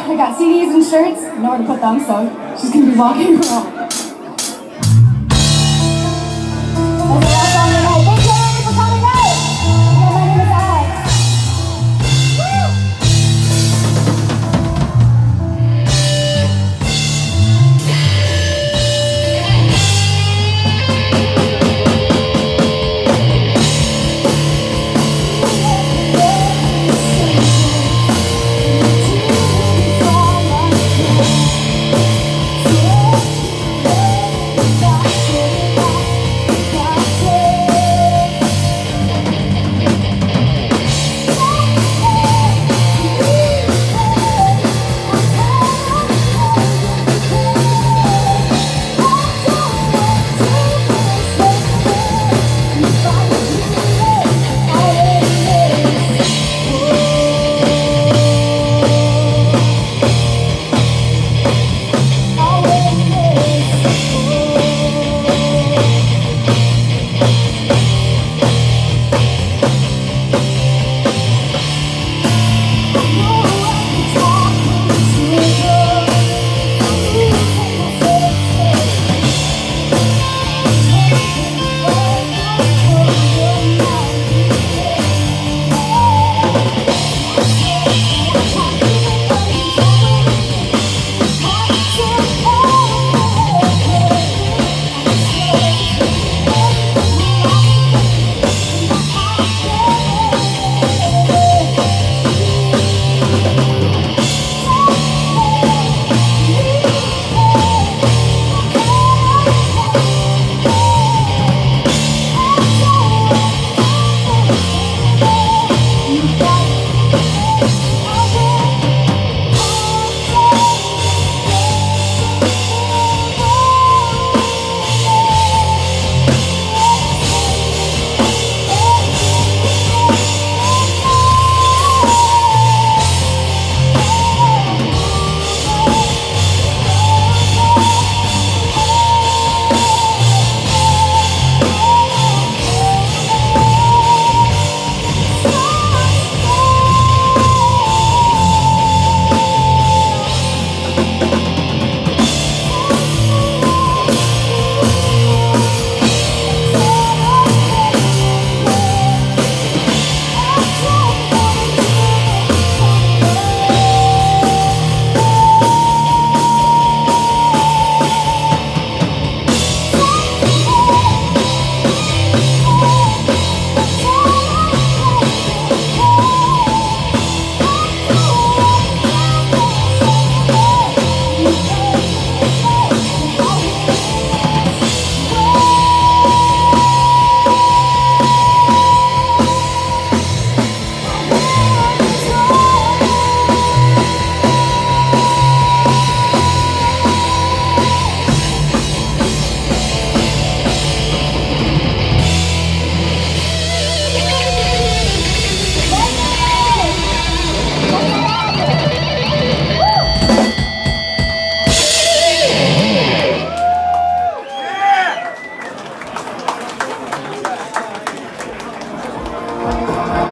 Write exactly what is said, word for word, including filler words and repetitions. I got C Ds and shirts, nowhere to put them, so she's gonna be walking around.